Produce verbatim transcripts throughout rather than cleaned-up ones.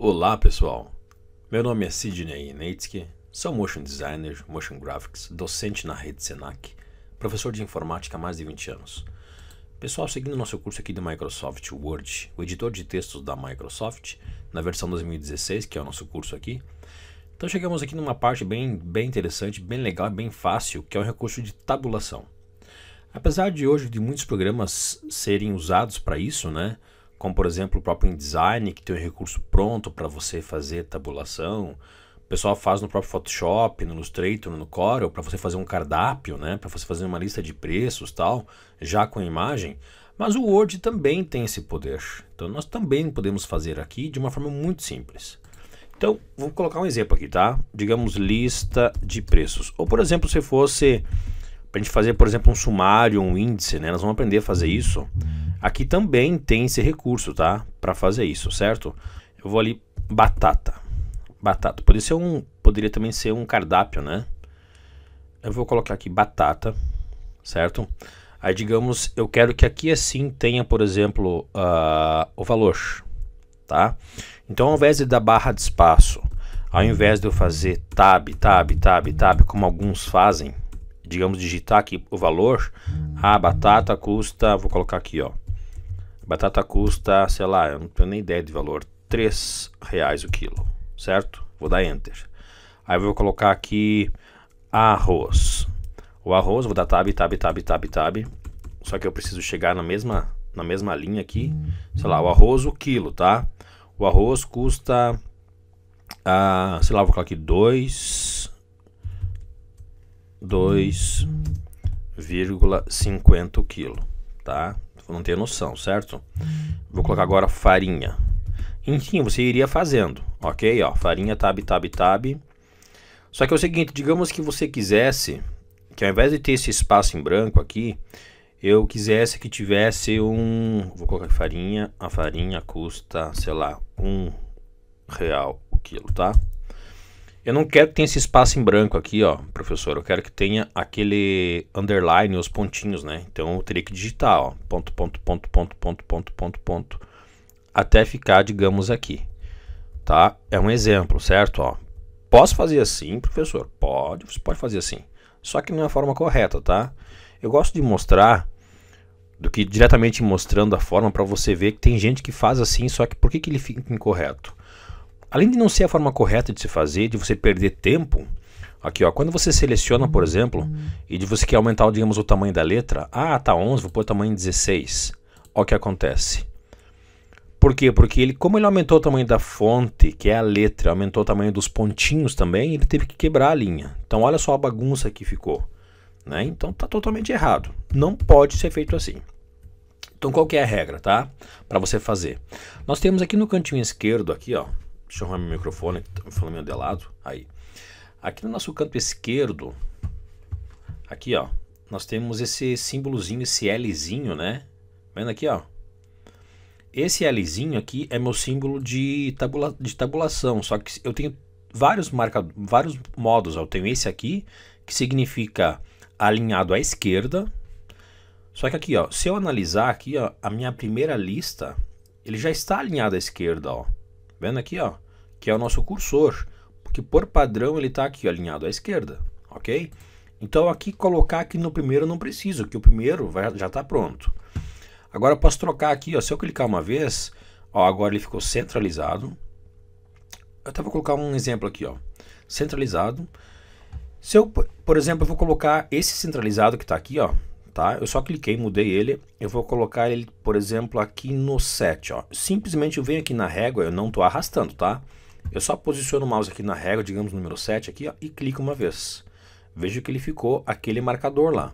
Olá pessoal, meu nome é Sidney Neitzke, sou motion designer, motion graphics, docente na rede Senac, professor de informática há mais de vinte anos. Pessoal, seguindo nosso curso aqui do Microsoft Word, o editor de textos da Microsoft, na versão dois mil e dezesseis, que é o nosso curso aqui. Então chegamos aqui numa parte bem, bem interessante, bem legal, bem fácil, que é o recurso de tabulação. Apesar de hoje de muitos programas serem usados para isso, né? Como por exemplo o próprio InDesign, que tem um recurso pronto para você fazer tabulação. O pessoal faz no próprio Photoshop, no Illustrator, no Corel, para você fazer um cardápio, né? Para você fazer uma lista de preços, tal, já com a imagem. Mas o Word também tem esse poder. Então nós também podemos fazer aqui de uma forma muito simples. Então vou colocar um exemplo aqui, tá? Digamos lista de preços. Ou por exemplo, se fosse para a gente fazer, por exemplo, um sumário, um índice, né? Nós vamos aprender a fazer isso. Aqui também tem esse recurso, tá? Para fazer isso, certo? Eu vou ali, batata. Batata. Poderia ser um, poderia também ser um cardápio, né? Eu vou colocar aqui batata, certo? Aí, digamos, eu quero que aqui assim tenha, por exemplo, uh, o valor, tá? Então, ao invés de dar barra de espaço, ao invés de eu fazer tab, tab, tab, tab, como alguns fazem, digamos, digitar aqui o valor, a batata custa, vou colocar aqui, ó, batata custa, sei lá, eu não tenho nem ideia de valor, três reais o quilo, certo? Vou dar enter. Aí vou colocar aqui arroz, o arroz, vou dar tab, tab, tab, tab, tab, só que eu preciso chegar na mesma, na mesma linha aqui, sei lá, o arroz, o quilo, tá? O arroz custa, ah, sei lá, vou colocar aqui dois vírgula cinquenta o quilo, tá? Não tenho noção, certo? Vou colocar agora farinha. Enfim, você iria fazendo, ok? Ó, farinha, tab, tab, tab. Só que é o seguinte, digamos que você quisesse, que ao invés de ter esse espaço em branco aqui, eu quisesse que tivesse um... Vou colocar farinha, a farinha custa, sei lá, um real o quilo, tá? Eu não quero que tenha esse espaço em branco aqui, ó, professor. Eu quero que tenha aquele underline, os pontinhos, né? Então eu teria que digitar, ó, ponto, ponto, ponto, ponto, ponto, ponto, ponto, ponto, até ficar, digamos, aqui, tá? É um exemplo, certo? Ó, posso fazer assim, professor? Pode, você pode fazer assim. Só que não é a forma correta, tá? Eu gosto de mostrar do que diretamente mostrando a forma para você ver que tem gente que faz assim, só que por que que ele fica incorreto? Além de não ser a forma correta de se fazer, de você perder tempo, aqui ó, quando você seleciona, por exemplo, uhum. e de você quer aumentar, digamos, o tamanho da letra, ah, tá onze, vou pôr o tamanho dezesseis, olha o que acontece. Por quê? Porque ele, como ele aumentou o tamanho da fonte, que é a letra, aumentou o tamanho dos pontinhos também, ele teve que quebrar a linha. Então olha só a bagunça que ficou, né? Então tá totalmente errado, não pode ser feito assim. Então qual que é a regra, tá? Para você fazer. Nós temos aqui no cantinho esquerdo, aqui ó, deixa eu arrumar meu microfone, que tá falando meio de lado. Aí. Aqui no nosso canto esquerdo, aqui ó, nós temos esse símbolozinho, esse Lzinho, né? Vendo aqui ó. Esse Lzinho aqui é meu símbolo de, tabula de tabulação, só que eu tenho vários, marca vários modos. Ó. Eu tenho esse aqui, que significa alinhado à esquerda. Só que aqui ó, se eu analisar aqui ó, a minha primeira lista, ele já está alinhado à esquerda, ó. Vendo aqui, ó, que é o nosso cursor, porque por padrão ele está aqui ó, alinhado à esquerda, ok? Então aqui colocar aqui no primeiro eu não preciso, que o primeiro vai, já está pronto. Agora eu posso trocar aqui, ó, se eu clicar uma vez, ó, agora ele ficou centralizado. Eu até vou colocar um exemplo aqui, ó, centralizado. Se eu, por exemplo, eu vou colocar esse centralizado que está aqui, ó, tá? Eu só cliquei, mudei ele, eu vou colocar ele, por exemplo, aqui no sete, ó. Simplesmente eu venho aqui na régua, eu não estou arrastando, tá? Eu só posiciono o mouse aqui na régua, digamos, número sete aqui, ó, e clico uma vez. Vejo que ele ficou aquele marcador lá.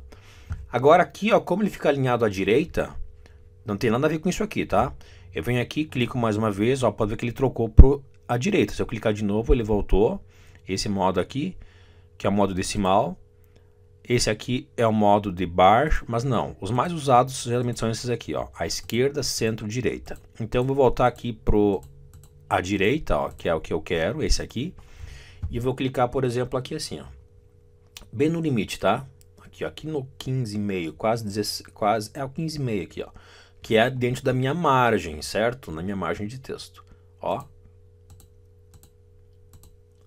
Agora aqui, ó, como ele fica alinhado à direita, não tem nada a ver com isso aqui, tá? Eu venho aqui, clico mais uma vez, ó, pode ver que ele trocou pro à direita. Se eu clicar de novo, ele voltou. Esse modo aqui, que é o modo decimal. Esse aqui é o modo de bar, mas não. Os mais usados geralmente são esses aqui, ó. À esquerda, centro, direita. Então eu vou voltar aqui pro a direita, ó, que é o que eu quero, esse aqui. E vou clicar, por exemplo, aqui assim, ó. Bem no limite, tá? Aqui, ó, aqui no quinze vírgula cinco, quase dezesseis, quase é o quinze vírgula cinco aqui, ó, que é dentro da minha margem, certo? Na minha margem de texto. Ó.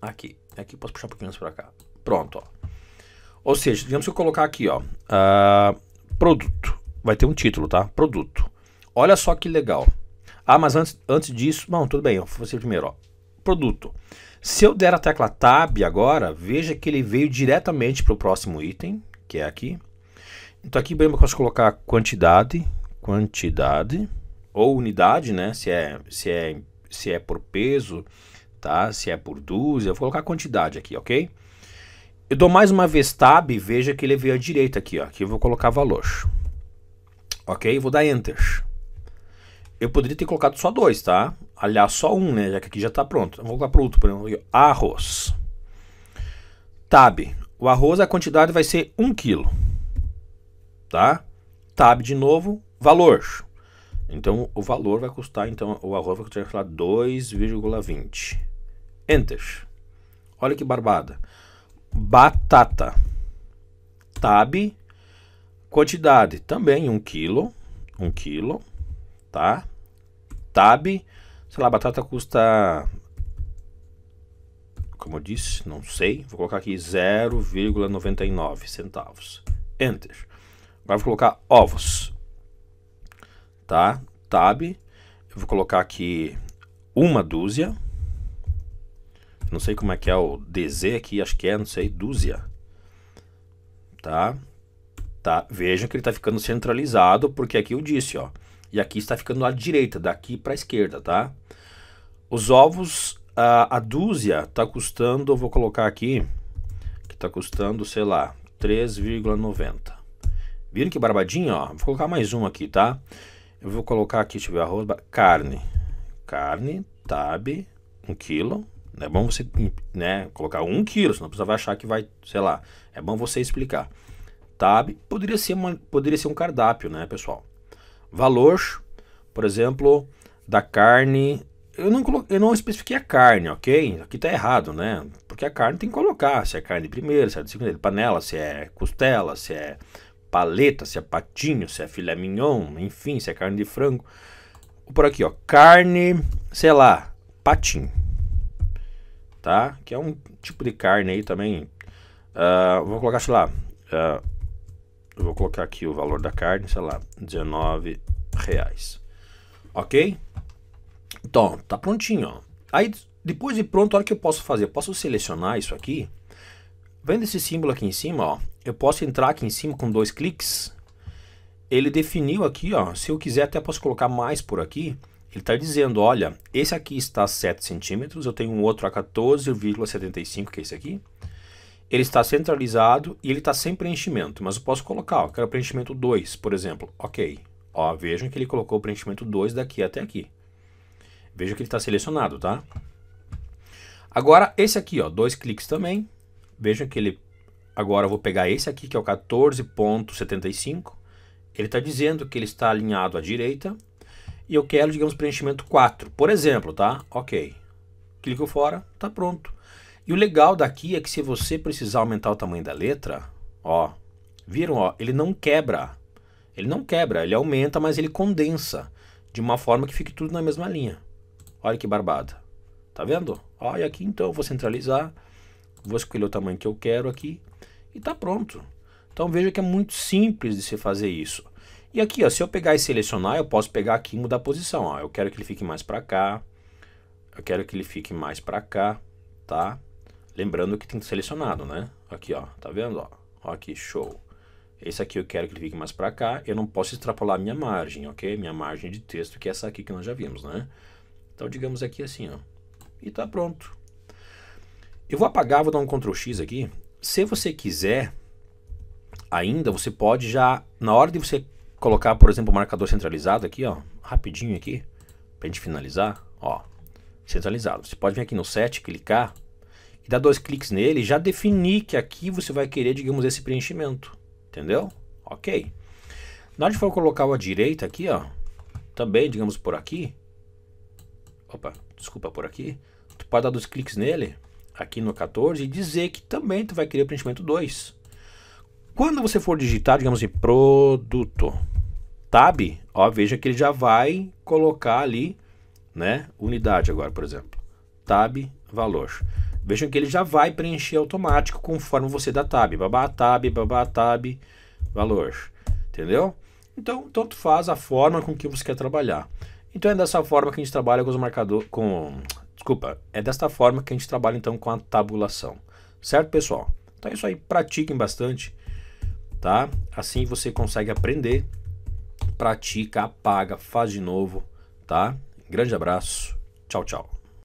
aqui. Aqui eu posso puxar um pouquinho mais para cá. Pronto, ó. Ou seja, digamos que eu colocar aqui, ó, uh, produto. Vai ter um título, tá? Produto. Olha só que legal. Ah, mas antes, antes disso... Não, tudo bem, eu vou fazer primeiro, ó. Produto. Se eu der a tecla Tab agora, veja que ele veio diretamente para o próximo item, que é aqui. Então aqui bem, eu posso colocar quantidade, quantidade, ou unidade, né? Se é, se é, se é por peso, tá? Se é por dúzia, eu vou colocar quantidade aqui, ok? Eu dou mais uma vez Tab, veja que ele veio à direita aqui, ó. Aqui eu vou colocar valor. Ok? Vou dar Enter. Eu poderia ter colocado só dois, tá? Aliás, só um, né? Já que aqui já tá pronto. Eu vou colocar produto, por exemplo. Arroz. Tab. O arroz, a quantidade vai ser um quilo. Tá? Tab de novo. Valor. Então, o valor vai custar, então, o arroz vai custar dois vírgula vinte. Enter. Olha que barbada. Batata. Tab. Quantidade. Também um quilo. um quilo. Tá? Tab. Sei lá, batata custa, como eu disse, não sei. Vou colocar aqui zero vírgula noventa e nove centavos. Enter. Agora vou colocar ovos. Tá? Tab. Eu vou colocar aqui uma dúzia. Não sei como é que é o D Z aqui, acho que é, não sei, dúzia. Tá? Tá? Vejam que ele tá ficando centralizado, porque aqui eu disse, ó. E aqui está ficando à direita, daqui para a esquerda, tá? Os ovos, a, a dúzia está custando, eu vou colocar aqui, que está custando, sei lá, três vírgula noventa. Viram que barbadinha, ó? Vou colocar mais um aqui, tá? Eu vou colocar aqui, deixa eu ver, arroz, carne. Carne, tab, um quilo. Não é bom você, né, colocar um quilo, senão a pessoa vai achar que vai, sei lá, é bom você explicar. Tab, poderia ser, uma, poderia ser um cardápio, né, pessoal? Valor, por exemplo, da carne, eu não, colo... eu não especifiquei a carne, ok? Aqui tá errado, né? Porque a carne tem que colocar, se é carne primeiro, se é de segunda, panela, se é costela, se é paleta, se é patinho, se é filé mignon, enfim, se é carne de frango. Por aqui, ó, carne, sei lá, patinho, tá? Que é um tipo de carne aí também, uh, vou colocar, sei lá... Uh, Eu vou colocar aqui o valor da carne, sei lá, dezenove reais. Ok? Então, tá prontinho, ó. Aí, depois de pronto, olha o que eu posso fazer. Eu posso selecionar isso aqui. Vendo esse símbolo aqui em cima, ó. Eu posso entrar aqui em cima com dois cliques. Ele definiu aqui, ó. Se eu quiser, até posso colocar mais por aqui. Ele tá dizendo, olha, esse aqui está a sete centímetros. Eu tenho um outro a quatorze vírgula setenta e cinco, que é esse aqui. Ele está centralizado e ele está sem preenchimento, mas eu posso colocar, ó, quero preenchimento dois, por exemplo, ok. Ó, vejam que ele colocou o preenchimento dois daqui até aqui. Vejam que ele está selecionado, tá? Agora, esse aqui, ó, dois cliques também. Vejam que ele... Agora eu vou pegar esse aqui, que é o quatorze vírgula setenta e cinco. Ele está dizendo que ele está alinhado à direita. E eu quero, digamos, preenchimento quatro, por exemplo, tá? Ok. Clico fora, tá pronto. E o legal daqui é que se você precisar aumentar o tamanho da letra, ó, viram, ó, ele não quebra, ele não quebra, ele aumenta, mas ele condensa, de uma forma que fique tudo na mesma linha. Olha que barbada, tá vendo? Ó, e aqui então eu vou centralizar, vou escolher o tamanho que eu quero aqui e tá pronto. Então veja que é muito simples de se fazer isso. E aqui, ó, se eu pegar e selecionar, eu posso pegar aqui e mudar a posição, ó, eu quero que ele fique mais para cá, eu quero que ele fique mais para cá, tá? Lembrando que tem selecionado, né? Aqui, ó, tá vendo? Ó, ó aqui, show. Esse aqui eu quero que ele fique mais pra cá. Eu não posso extrapolar a minha margem, ok? Minha margem de texto, que é essa aqui que nós já vimos, né? Então, digamos aqui assim, ó. E tá pronto. Eu vou apagar, vou dar um control X aqui. Se você quiser, ainda, você pode já... Na hora de você colocar, por exemplo, o marcador centralizado aqui, ó. Rapidinho aqui, pra gente finalizar, ó. Centralizado. Você pode vir aqui no set, clicar... Dá dois cliques nele e já definir que aqui você vai querer, digamos, esse preenchimento. Entendeu? Ok. Na hora de for colocar o à direita aqui, ó. Também, digamos, por aqui. Opa, desculpa, por aqui. Tu pode dar dois cliques nele, aqui no quatorze, e dizer que também tu vai querer o preenchimento dois. Quando você for digitar, digamos assim, produto, tab, ó, veja que ele já vai colocar ali, né, unidade agora, por exemplo. Tab, valor. Vejam que ele já vai preencher automático conforme você dá tab, babá tab, babá tab, valor, entendeu? Então, tanto faz a forma com que você quer trabalhar. Então é dessa forma que a gente trabalha com os marcadores, com, desculpa, é desta forma que a gente trabalha então com a tabulação, certo, pessoal? Então é isso aí, pratiquem bastante, tá? Assim você consegue aprender, pratica, apaga, faz de novo, tá? Grande abraço, tchau, tchau.